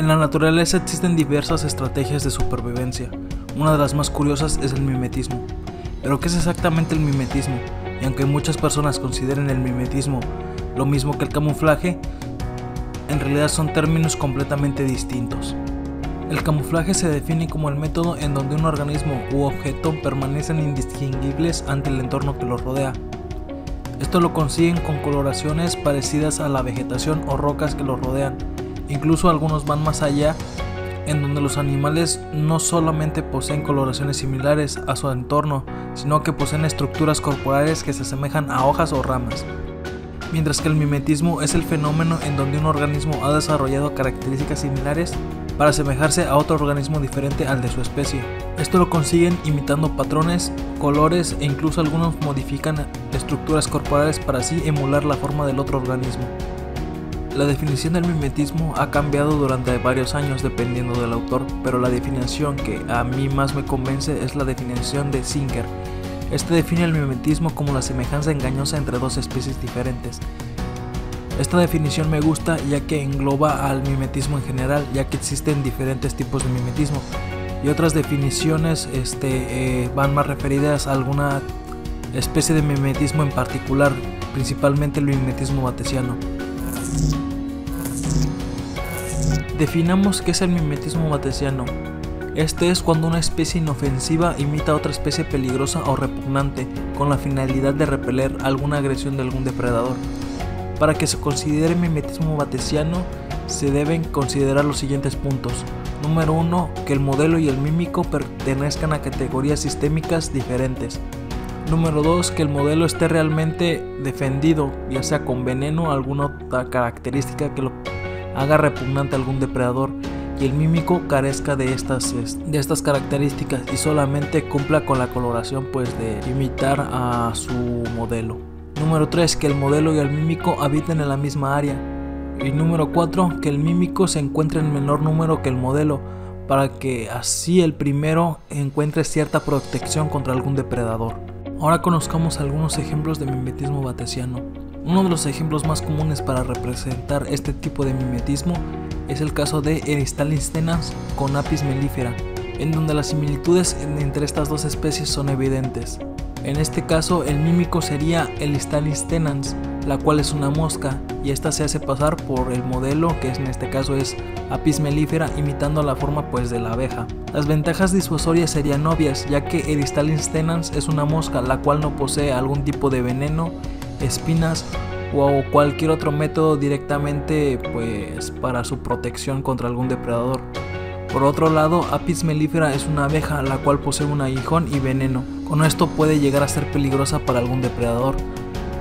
En la naturaleza existen diversas estrategias de supervivencia. Una de las más curiosas es el mimetismo. ¿Pero qué es exactamente el mimetismo? Y aunque muchas personas consideren el mimetismo lo mismo que el camuflaje, en realidad son términos completamente distintos. El camuflaje se define como el método en donde un organismo u objeto permanecen indistinguibles ante el entorno que los rodea. Esto lo consiguen con coloraciones parecidas a la vegetación o rocas que los rodean. Incluso algunos van más allá, en donde los animales no solamente poseen coloraciones similares a su entorno, sino que poseen estructuras corporales que se asemejan a hojas o ramas. Mientras que el mimetismo es el fenómeno en donde un organismo ha desarrollado características similares para asemejarse a otro organismo diferente al de su especie. Esto lo consiguen imitando patrones, colores e incluso algunos modifican estructuras corporales para así emular la forma del otro organismo. La definición del mimetismo ha cambiado durante varios años dependiendo del autor, pero la definición que a mí más me convence es la definición de Singer. Este define el mimetismo como la semejanza engañosa entre dos especies diferentes. Esta definición me gusta ya que engloba al mimetismo en general, ya que existen diferentes tipos de mimetismo y otras definiciones van más referidas a alguna especie de mimetismo en particular, principalmente el mimetismo batesiano. Definamos qué es el mimetismo batesiano. Este es cuando una especie inofensiva imita a otra especie peligrosa o repugnante con la finalidad de repeler alguna agresión de algún depredador. Para que se considere mimetismo batesiano se deben considerar los siguientes puntos. Número 1. Que el modelo y el mímico pertenezcan a categorías sistémicas diferentes. Número 2. Que el modelo esté realmente defendido, ya sea con veneno o alguna otra característica que lo haga repugnante a algún depredador y el mímico carezca de estas características y solamente cumpla con la coloración pues de imitar a su modelo. Número 3. Que el modelo y el mímico habiten en la misma área. Y número 4. Que el mímico se encuentre en menor número que el modelo para que así el primero encuentre cierta protección contra algún depredador. Ahora conozcamos algunos ejemplos de mimetismo batesiano. Uno de los ejemplos más comunes para representar este tipo de mimetismo es el caso de Eristalis tenans con Apis mellifera, en donde las similitudes entre estas dos especies son evidentes. En este caso el mímico sería Eristalis tenans, la cual es una mosca, y esta se hace pasar por el modelo, que en este caso es Apis mellifera, imitando la forma pues de la abeja. Las ventajas disuasorias serían obvias, ya que Eristalis tenans es una mosca, la cual no posee algún tipo de veneno, espinas o cualquier otro método directamente pues para su protección contra algún depredador. Por otro lado, Apis mellifera es una abeja la cual posee un aguijón y veneno. Con esto puede llegar a ser peligrosa para algún depredador.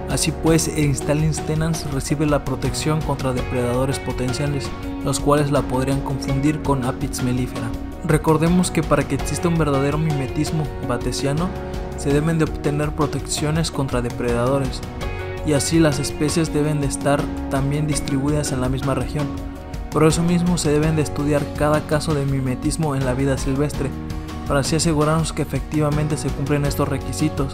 Así pues, Eristalis tenans recibe la protección contra depredadores potenciales, los cuales la podrían confundir con Apis mellifera. Recordemos que para que exista un verdadero mimetismo batesiano, se deben de obtener protecciones contra depredadores, y así las especies deben de estar también distribuidas en la misma región. Por eso mismo se deben de estudiar cada caso de mimetismo en la vida silvestre, para así asegurarnos que efectivamente se cumplen estos requisitos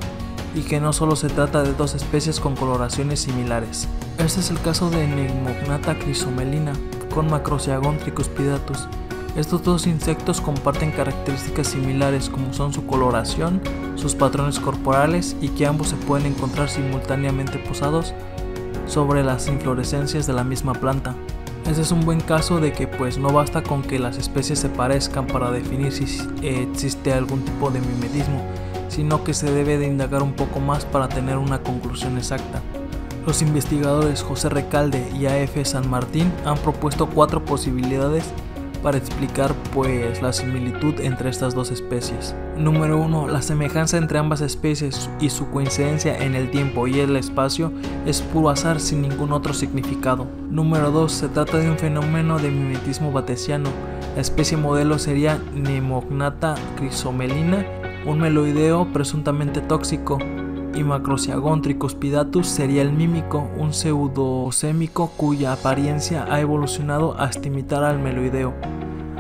y que no solo se trata de dos especies con coloraciones similares. Este es el caso de Enigmognata chrysomelina con Macrosiagon tricuspidatum. Estos dos insectos comparten características similares como son su coloración, sus patrones corporales y que ambos se pueden encontrar simultáneamente posados sobre las inflorescencias de la misma planta. Este es un buen caso de que pues no basta con que las especies se parezcan para definir si existe algún tipo de mimetismo, sino que se debe de indagar un poco más para tener una conclusión exacta. Los investigadores José Recalde y A.F. San Martín han propuesto 4 posibilidades para explicar pues la similitud entre estas dos especies. Número 1. La semejanza entre ambas especies y su coincidencia en el tiempo y el espacio es puro azar sin ningún otro significado. Número 2. Se trata de un fenómeno de mimetismo batesiano. La especie modelo sería Enigmognata chrysomelina, un meloideo presuntamente tóxico, y Macrosiagon tricuspidatus sería el mímico, un pseudosémico cuya apariencia ha evolucionado hasta imitar al meloideo,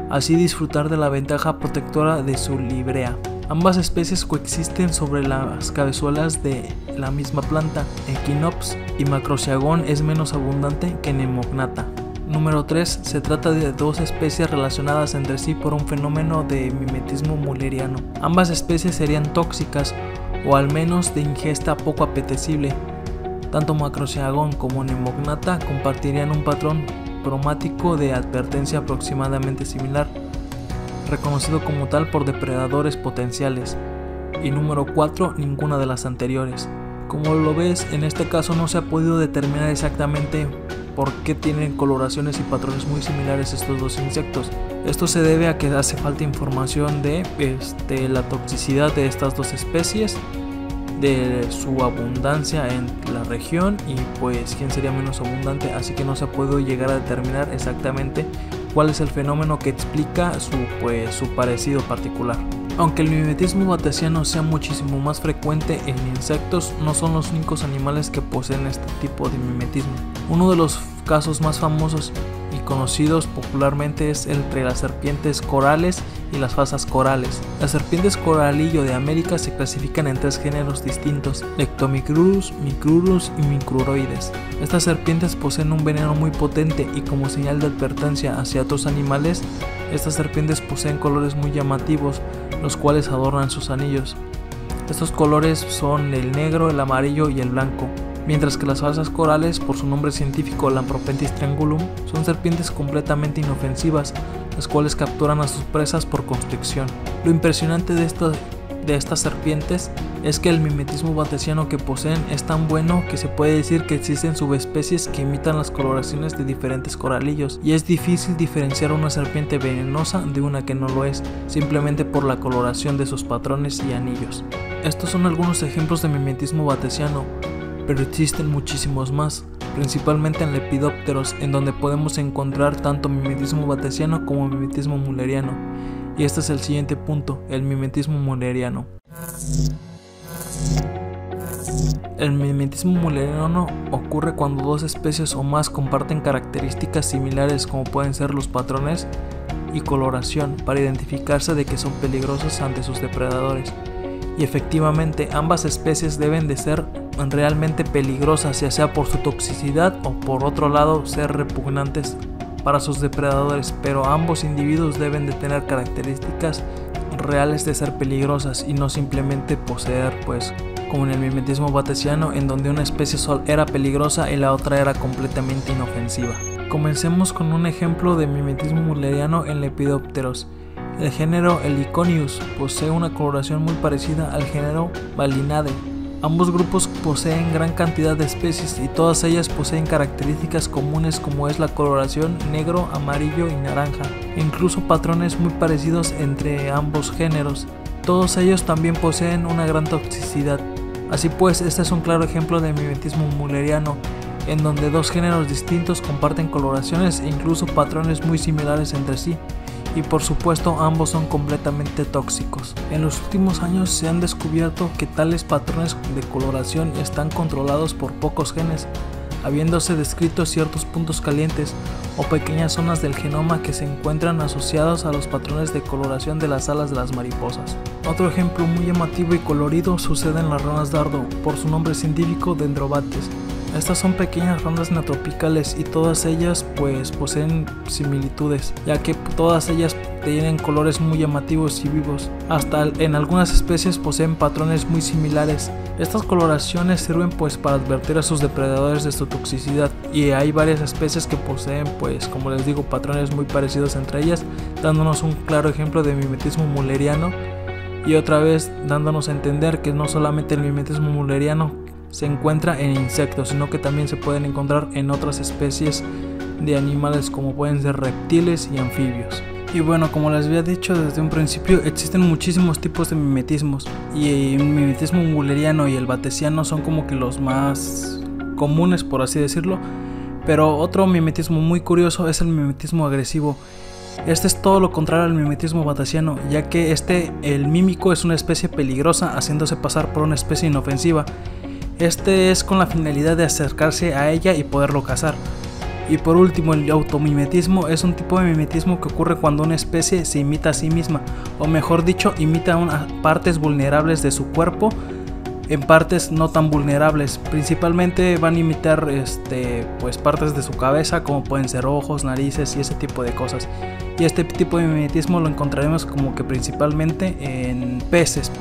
así disfrutar de la ventaja protectora de su librea. Ambas especies coexisten sobre las cabezuelas de la misma planta, Echinops, y Macrosiagon es menos abundante que Enigmognata. Número 3. Se trata de dos especies relacionadas entre sí por un fenómeno de mimetismo mülleriano. Ambas especies serían tóxicas o al menos de ingesta poco apetecible. Tanto Macrosiagon como Enigmognata compartirían un patrón cromático de advertencia aproximadamente similar, reconocido como tal por depredadores potenciales. Y número 4, ninguna de las anteriores. Como lo ves, en este caso no se ha podido determinar exactamente por qué tienen coloraciones y patrones muy similares estos dos insectos. Esto se debe a que hace falta información de la toxicidad de estas dos especies, de su abundancia en la región y pues quién sería menos abundante, así que no se ha podido llegar a determinar exactamente cuál es el fenómeno que explica su parecido particular. Aunque el mimetismo batesiano sea muchísimo más frecuente en insectos, no son los únicos animales que poseen este tipo de mimetismo. Uno de los casos más famosos y conocidos popularmente es entre las serpientes corales y las fazas corales. Las serpientes coralillo de América se clasifican en tres géneros distintos: Ectomicrurus, Micrurus y Micruroides. Estas serpientes poseen un veneno muy potente y, como señal de advertencia hacia otros animales, estas serpientes poseen colores muy llamativos, los cuales adornan sus anillos. Estos colores son el negro, el amarillo y el blanco, mientras que las fazas corales, por su nombre científico Lampropeltis triangulum, son serpientes completamente inofensivas, las cuales capturan a sus presas por constricción. Lo impresionante de estas serpientes es que el mimetismo batesiano que poseen es tan bueno que se puede decir que existen subespecies que imitan las coloraciones de diferentes coralillos, y es difícil diferenciar una serpiente venenosa de una que no lo es, simplemente por la coloración de sus patrones y anillos. Estos son algunos ejemplos de mimetismo batesiano, pero existen muchísimos más, principalmente en lepidópteros, en donde podemos encontrar tanto mimetismo batesiano como mimetismo mülleriano. Y este es el siguiente punto, el mimetismo mülleriano. El mimetismo mülleriano ocurre cuando dos especies o más comparten características similares, como pueden ser los patrones y coloración, para identificarse de que son peligrosas ante sus depredadores. Y efectivamente, ambas especies deben de ser realmente peligrosas, ya sea por su toxicidad o, por otro lado, ser repugnantes para sus depredadores, pero ambos individuos deben de tener características reales de ser peligrosas y no simplemente poseer, como en el mimetismo batesiano, en donde una especie era peligrosa y la otra era completamente inofensiva. Comencemos con un ejemplo de mimetismo mülleriano en lepidópteros. El género Heliconius posee una coloración muy parecida al género Valinade. Ambos grupos poseen gran cantidad de especies y todas ellas poseen características comunes, como es la coloración negro, amarillo y naranja, e incluso patrones muy parecidos entre ambos géneros. Todos ellos también poseen una gran toxicidad. Así pues, este es un claro ejemplo de mimetismo mülleriano, en donde dos géneros distintos comparten coloraciones e incluso patrones muy similares entre sí, y por supuesto ambos son completamente tóxicos. En los últimos años se han descubierto que tales patrones de coloración están controlados por pocos genes, habiéndose descrito ciertos puntos calientes o pequeñas zonas del genoma que se encuentran asociados a los patrones de coloración de las alas de las mariposas. Otro ejemplo muy llamativo y colorido sucede en las ranas dardo, por su nombre científico Dendrobates. Estas son pequeñas ranas neotropicales y todas ellas poseen similitudes, ya que todas ellas tienen colores muy llamativos y vivos. Hasta en algunas especies poseen patrones muy similares. Estas coloraciones sirven para advertir a sus depredadores de su toxicidad, y hay varias especies que poseen como les digo, patrones muy parecidos entre ellas, dándonos un claro ejemplo de mimetismo mülleriano y otra vez dándonos a entender que no solamente el mimetismo mülleriano se encuentra en insectos, sino que también se pueden encontrar en otras especies de animales, como pueden ser reptiles y anfibios. Y bueno, como les había dicho desde un principio, existen muchísimos tipos de mimetismos, y el mimetismo mülleriano y el batesiano son como que los más comunes, por así decirlo. Pero otro mimetismo muy curioso es el mimetismo agresivo. Este es todo lo contrario al mimetismo batesiano, ya que el mímico es una especie peligrosa haciéndose pasar por una especie inofensiva. Este es con la finalidad de acercarse a ella y poderlo cazar. Y por último, el automimetismo es un tipo de mimetismo que ocurre cuando una especie se imita a sí misma, o mejor dicho, imita partes vulnerables de su cuerpo en partes no tan vulnerables. Principalmente van a imitar pues partes de su cabeza, como pueden ser ojos, narices y ese tipo de cosas. Y este tipo de mimetismo lo encontraremos como que principalmente en peces.